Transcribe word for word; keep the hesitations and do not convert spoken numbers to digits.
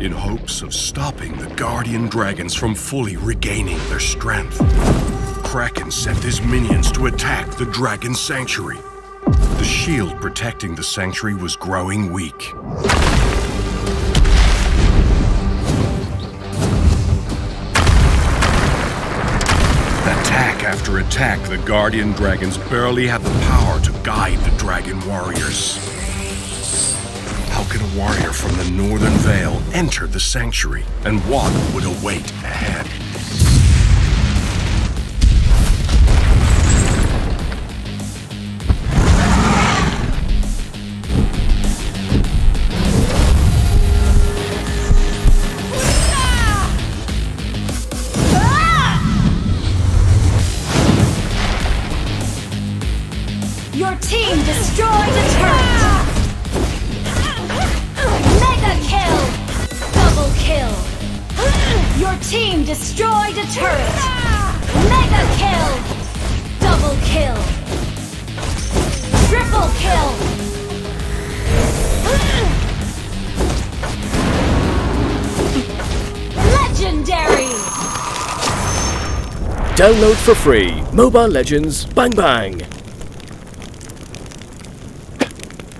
in hopes of stopping the Guardian Dragons from fully regaining their strength. Kraken sent his minions to attack the Dragon Sanctuary. The shield protecting the sanctuary was growing weak. Attack after attack, the Guardian Dragons barely had the power to guide the Dragon Warriors. How could a warrior from the Northern Vale enter the sanctuary, and what would await ahead? Your team destroyed a turret! Mega kill! Double kill! Your team destroyed a turret! Mega kill! Double kill! Triple kill! Legendary! Download for free Mobile Legends Bang Bang!